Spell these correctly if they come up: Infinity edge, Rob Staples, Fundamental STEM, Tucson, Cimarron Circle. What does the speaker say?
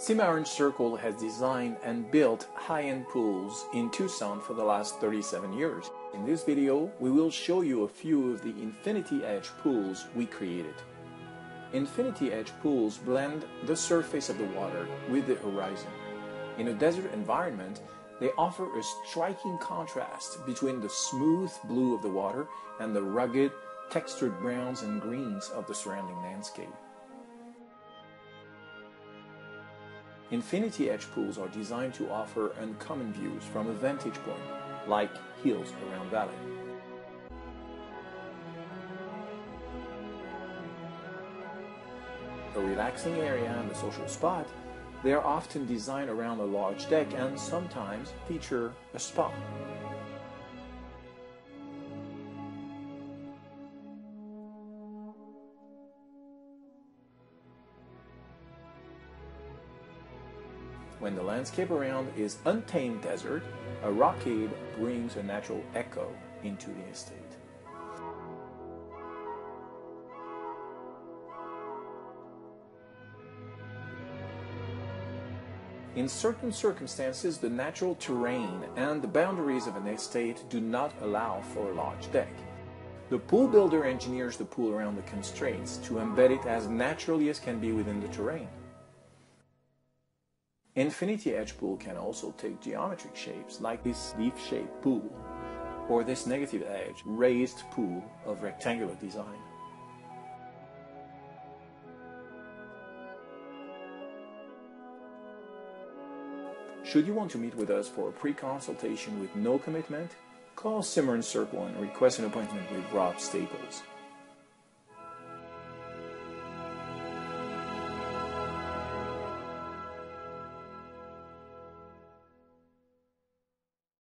Cimarron Circle has designed and built high-end pools in Tucson for the last 37 years. In this video, we will show you a few of the Infinity Edge pools we created. Infinity Edge pools blend the surface of the water with the horizon. In a desert environment, they offer a striking contrast between the smooth blue of the water and the rugged, textured browns and greens of the surrounding landscape. Infinity Edge pools are designed to offer uncommon views from a vantage point, like hills around valley. A relaxing area and a social spot, they are often designed around a large deck and sometimes feature a spa. When the landscape around is untamed desert, a rockade brings a natural echo into the estate. In certain circumstances, the natural terrain and the boundaries of an estate do not allow for a large deck. The pool builder engineers the pool around the constraints to embed it as naturally as can be within the terrain. Infinity Edge pool can also take geometric shapes, like this leaf-shaped pool, or this negative edge raised pool of rectangular design. Should you want to meet with us for a pre-consultation with no commitment, call Cimarron Circle and request an appointment with Rob Staples.